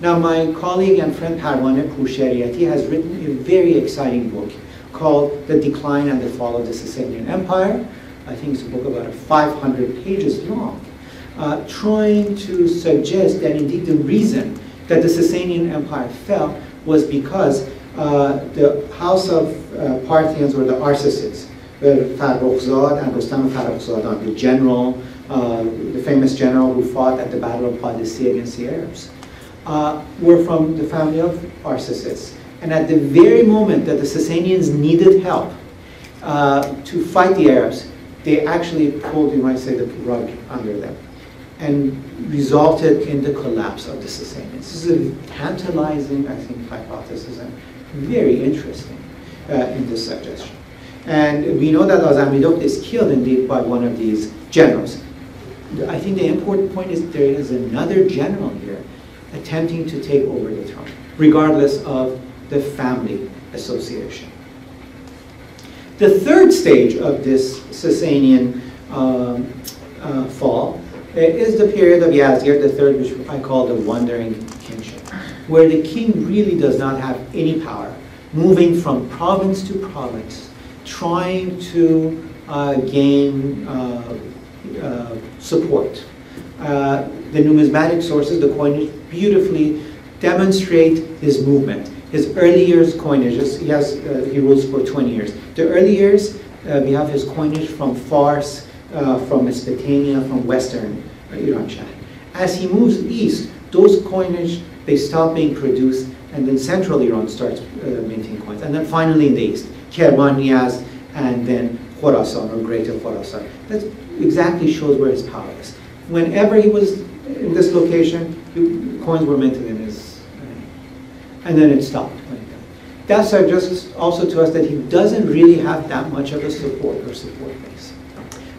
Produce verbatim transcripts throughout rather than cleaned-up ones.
Now, my colleague and friend Harwanepu Sheriati has written a very exciting book called The Decline and the Fall of the Sasanian Empire. I think it's a book about five hundred pages long, uh, trying to suggest that indeed the reason that the Sasanian Empire fell was because uh, the house of uh, Parthians, or the Arsaces, the Farrokhzad and Rustam Farrokhzad, the general, uh, the famous general who fought at the Battle of Padisi against the Arabs, uh, were from the family of Arsaces. And at the very moment that the Sasanians needed help uh, to fight the Arabs, they actually pulled, you might say, the rug under them, and resulted in the collapse of the Sasanians. This is a tantalizing, I think, hypothesis, and very interesting uh, in this suggestion. And we know that Azamidok is killed indeed by one of these generals. I think the important point is there is another general here attempting to take over the throne, regardless of the family association. The third stage of this Sasanian um, uh, fall is the period of Yazdegerd the third, which I call the wandering kingship, where the king really does not have any power, moving from province to province, trying to uh, gain uh, uh, support. Uh, the numismatic sources, the coinage, beautifully demonstrate his movement. His early years' coinages, yes, uh, he rules for twenty years. The early years, uh, we have his coinage from Fars, uh, from Mesopotamia, from Western uh, Iranshahr. As he moves east, those coinage, they stop being produced, and then central Iran starts uh, minting coins. And then finally in the east, Kermaniyaz, and then Khorasan, or Greater Khorasan. That exactly shows where his power is. Whenever he was in this location, he, coins were minted in his. And then it stopped. That suggests also to us that he doesn't really have that much of a support or support base.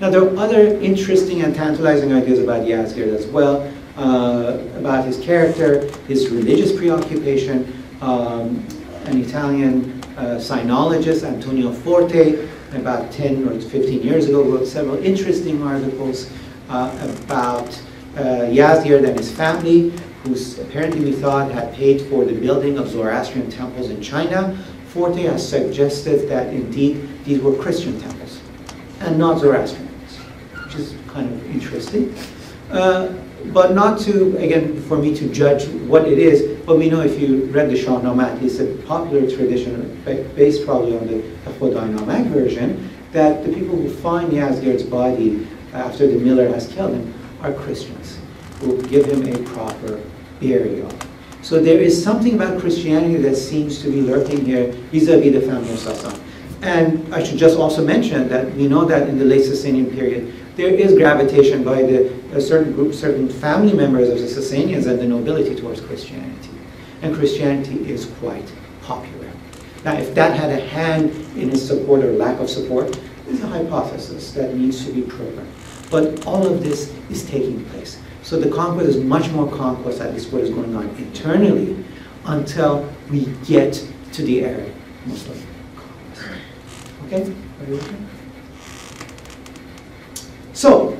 Now, there are other interesting and tantalizing ideas about Yazdegerd as well, uh, about his character, his religious preoccupation. Um, an Italian uh, sinologist, Antonio Forte, about ten or fifteen years ago, wrote several interesting articles uh, about uh, Yazdegerd and his family, who apparently we thought had paid for the building of Zoroastrian temples in China. Forte has suggested that indeed these were Christian temples and not Zoroastrian temples, which is kind of interesting. Uh, but not to, again, for me to judge what it is, but we know if you read the Shahnameh, it's a popular tradition based probably on the Khodainomach version, that the people who find Yazdegerd's body after the miller has killed him are Christians, who give him a proper burial. So there is something about Christianity that seems to be lurking here vis-a-vis the family of Sasan. And I should just also mention that we know that in the late Sasanian period, there is gravitation by the, a certain group, certain family members of the Sasanians and the nobility towards Christianity. And Christianity is quite popular. Now, if that had a hand in its support or lack of support, it's a hypothesis that needs to be proven. But all of this is taking place. So the conquest is much more conquest, at least what is going on internally, until we get to the Arab Muslim conquest. Okay? Are you okay? So,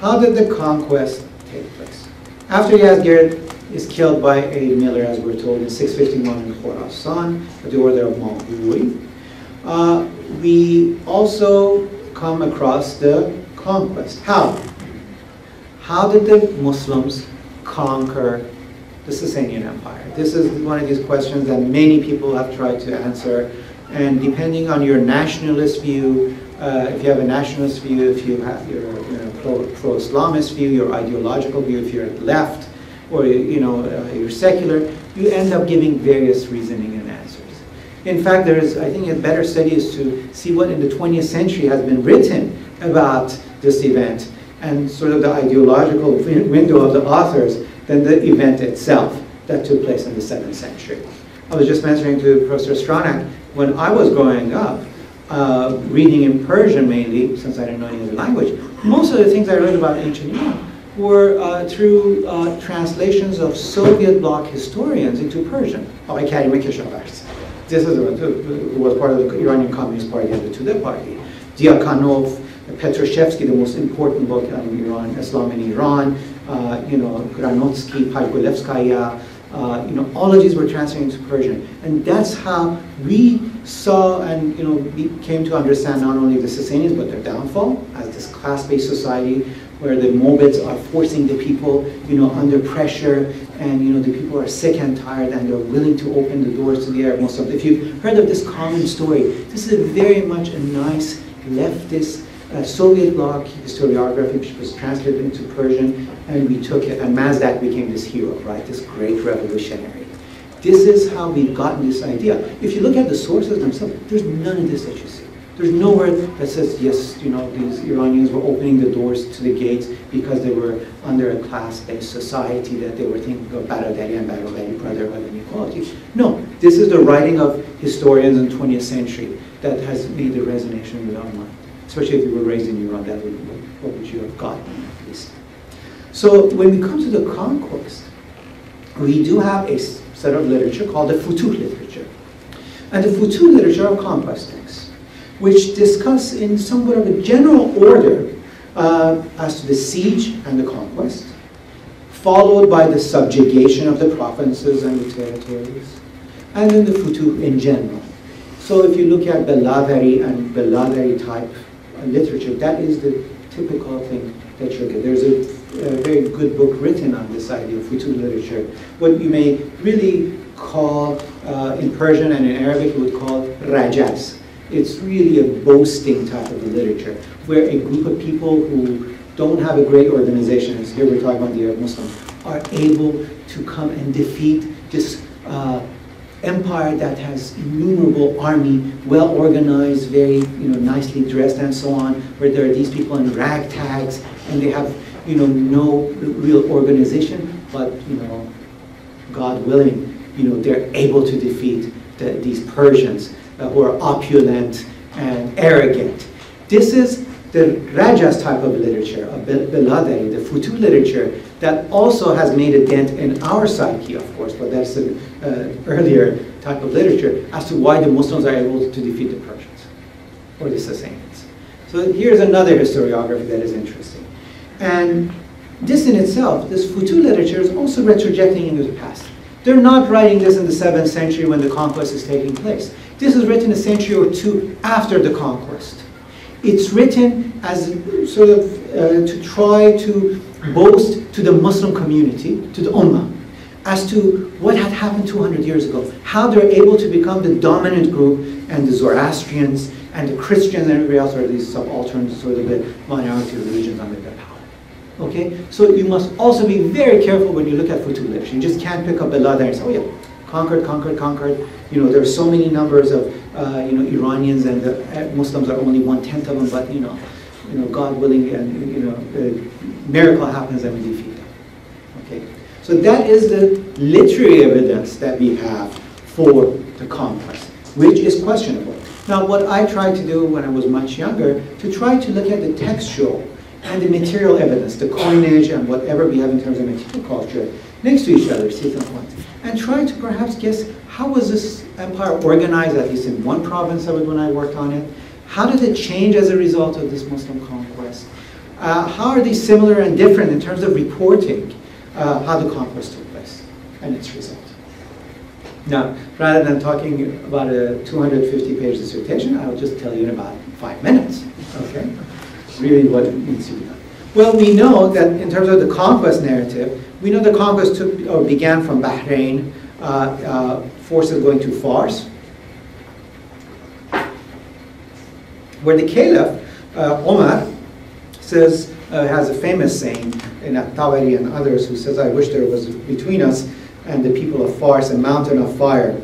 how did the conquest take place? After Yazdegerd is killed by a miller, as we're told, in six fifty-one in Khorasan, at the order of Mahoui, uh, we also come across the conquest. How? How did the Muslims conquer the Sasanian Empire? This is one of these questions that many people have tried to answer, and depending on your nationalist view, uh, if you have a nationalist view, if you have your, you know, pro, pro-Islamist view, your ideological view, if you're left, or you know, uh, you're secular, you end up giving various reasoning and answers. In fact, there is, I think, a better study is to see what in the twentieth century has been written about this event, and sort of the ideological window of the authors than the event itself that took place in the seventh century. I was just mentioning to Professor Stronach, when I was growing up, uh, reading in Persian mainly, since I didn't know any other language, most of the things I read about ancient Iran were uh, through uh, translations of Soviet bloc historians into Persian, by Kadi Mekhshavars. This is who was part of the Iranian Communist Party and the Tudeh Party. Diakhanov, Petroshevsky, the most important book on Iran, Islam in Iran, uh, you know, Granotsky, Paikulevskaya, uh, you know, all of these were transferring to Persian. And that's how we saw and, you know, we came to understand not only the Sasanians, but their downfall as this class-based society where the Mobeds are forcing the people, you know, under pressure, and, you know, the people are sick and tired and they're willing to open the doors to the Arab Muslims. If you've heard of this common story, this is a very much a nice leftist uh, Soviet log historiography which was translated into Persian, and we took it, and Mazdak became this hero, right, this great revolutionary. This is how we've gotten this idea. If you look at the sources themselves, there's none of this that you see. There's nowhere that says, yes, you know, these Iranians were opening the doors to the gates because they were under a class-based society, that they were thinking of Baradari and Baradari brotherhood and equality. No, this is the writing of historians in the twentieth century that has made the resonance with our mind. Especially if you were raised in Iran, that would be what would you have gotten, at least. So when we come to the conquest, we do have a set of literature called the Futuh literature. And the Futuh literature are conquest texts, which discuss in somewhat of a general order uh, as to the siege and the conquest, followed by the subjugation of the provinces and the territories, and then the Futuh in general. So if you look at Baladhuri and Baladhuri type literature, that is the typical thing that you'll get. There's a, a very good book written on this idea of Futuh literature, what you may really call, uh, in Persian and in Arabic, you would call rajas. It's really a boasting type of a literature, where a group of people who don't have a great organization, as here we're talking about the Arab Muslims, are able to come and defeat this uh, empire that has innumerable army, well organized, very you know nicely dressed and so on, where there are these people in ragtags and they have you know no real organization, but you know, God willing, you know they're able to defeat the, these Persians. Uh, who are opulent and arrogant. This is the Rajas type of literature, of Baladhuri, the Futuh literature, that also has made a dent in our psyche, of course, but that's an uh, earlier type of literature as to why the Muslims are able to defeat the Persians or the Sasanians. So here's another historiography that is interesting. And this in itself, this Futuh literature is also retrojecting into the past. They're not writing this in the seventh century when the conquest is taking place. This is written a century or two after the conquest. It's written as sort of uh, to try to boast to the Muslim community, to the Ummah, as to what had happened two hundred years ago, how they're able to become the dominant group, and the Zoroastrians and the Christians and everybody else are these subaltern sort of the minority religions under their power. Okay? So you must also be very careful when you look at Futuh literature. You just can't pick up a ladder and say, oh yeah, conquered, conquered, conquered. You know, there are so many numbers of, uh, you know, Iranians and the Muslims are only one-tenth of them, but, you know, you know, God willing, and, you know, a miracle happens and we defeat them. Okay? So that is the literary evidence that we have for the conquest, which is questionable. Now, what I tried to do when I was much younger, to try to look at the textual and the material evidence, the coinage and whatever we have in terms of material culture, next to each other, see some points, and try to perhaps guess how was this empire organized, at least in one province of it when I worked on it. How did it change as a result of this Muslim conquest? Uh, how are they similar and different in terms of reporting uh, how the conquest took place and its result? Now, rather than talking about a two hundred fifty page dissertation, I'll just tell you in about five minutes, okay? Really what it needs to be done. Well, we know that in terms of the conquest narrative, we know the conquest took, or began from Bahrain, uh, uh, forces going to Fars, where the Caliph, uh, Omar, says, uh, has a famous saying in al-Tabari and others, who says, I wish there was between us and the people of Fars a mountain of fire,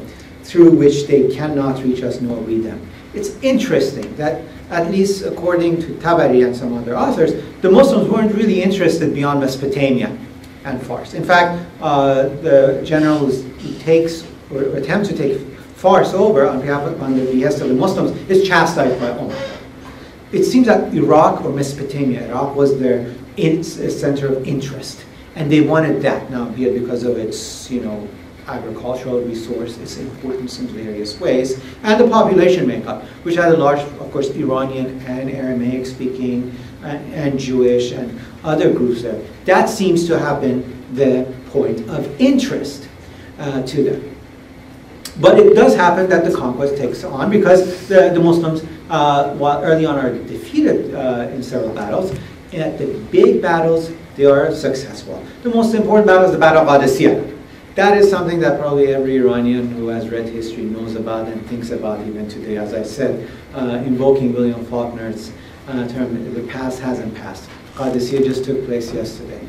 through which they cannot reach us nor we them. It's interesting that, at least according to Tabari and some other authors, the Muslims weren't really interested beyond Mesopotamia and Fars. In fact, uh, the general who takes or attempts to take Fars over on behalf of, on the behest of the Muslims is chastised by Omar. It seems that Iraq or Mesopotamia, Iraq was their in center of interest, and they wanted that. Now, be it because of its, you know, agricultural resource, its importance in various ways, and the population makeup, which had a large, of course, Iranian and Aramaic speaking, and, and Jewish, and other groups there. That seems to have been the point of interest uh, to them. But it does happen that the conquest takes on, because the, the Muslims, uh, while early on, are defeated uh, in several battles. And at the big battles, they are successful. The most important battle is the Battle of Padisi. That is something that probably every Iranian who has read history knows about and thinks about even today. As I said, uh, invoking William Faulkner's uh, term, the past hasn't passed. Qadisiyah just took place yesterday.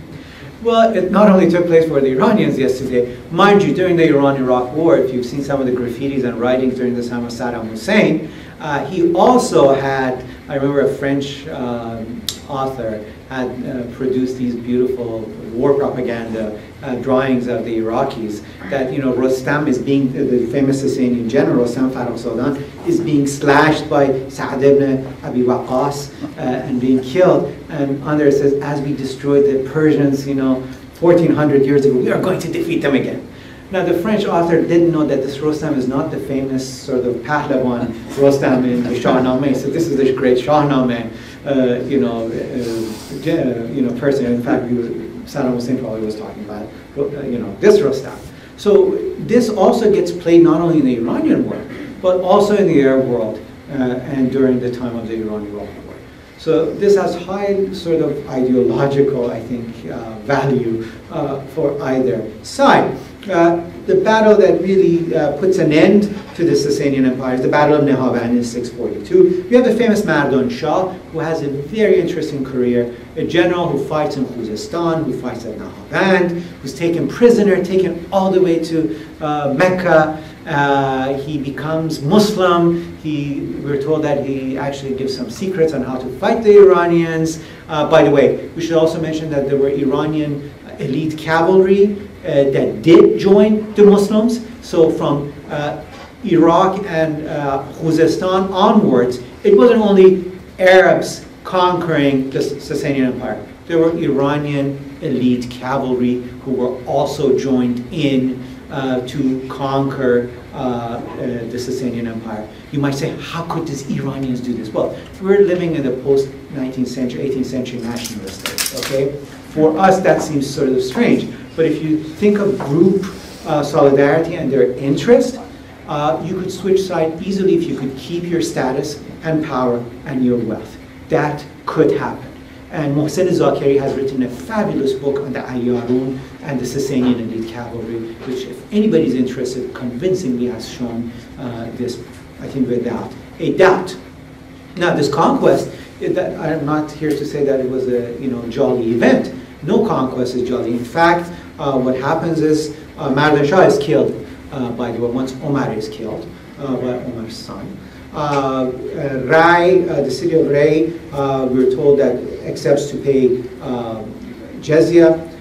Well, it not only took place for the Iranians yesterday, mind you, during the Iran-Iraq War, if you've seen some of the graffitis and writings during the time of Saddam Hussein, uh, he also had, I remember a French um, author had uh, produced these beautiful war propaganda uh, drawings of the Iraqis that, you know, Rostam is being, the, the famous Sasanian general, Rustam Farrokhzad, is being slashed by Sa'd ibn Abi Waqqas uh, and being killed. And under it says, as we destroyed the Persians, you know, fourteen hundred years ago, we are going to defeat them again. Now, the French author didn't know that this Rostam is not the famous sort of Pahlavan Rostam in the Shahnameh. So this is the great Shahnameh, uh, you know, uh, you know, person. In fact, he was, Saddam Hussein probably was talking about, you know, this Rostam. So this also gets played not only in the Iranian world, but also in the Arab world uh, and during the time of the Iran-Iraq War. So this has high sort of ideological, I think, uh, value uh, for either side. Uh, the battle that really uh, puts an end to the Sasanian Empire is the Battle of Nehavand in six forty-two. We have the famous Mardan Shah, who has a very interesting career, a general who fights in Khuzestan, who fights at Nehavand, who's taken prisoner, taken all the way to uh, Mecca. Uh, he becomes Muslim. He, we're told that he actually gives some secrets on how to fight the Iranians. Uh, by the way, we should also mention that there were Iranian elite cavalry Uh, that did join the Muslims. So from uh, Iraq and uh, Khuzestan onwards, it wasn't only Arabs conquering the Sasanian Empire. There were Iranian elite cavalry who were also joined in uh, to conquer uh, uh, the Sasanian Empire. You might say, how could these Iranians do this? Well, we're living in the post-nineteenth century, eighteenth century nationalist days, okay? For us, that seems sort of strange. But if you think of group uh, solidarity and their interest, uh, you could switch sides easily if you could keep your status and power and your wealth. That could happen. And Mohsen Zakeri has written a fabulous book on the Ayyarun and the Sasanian elite cavalry, which, if anybody's interested, convincingly has shown uh, this, I think, without a doubt. Now, this conquest, it, that, I'm not here to say that it was a you know jolly event. No conquest is jolly. In fact, uh, what happens is uh, Mardan Shah is killed, uh, by the way, once Omar is killed uh, by Omar's son. Uh, uh, Rai, uh, the city of Rai, uh, we're told that accepts to pay uh, jizya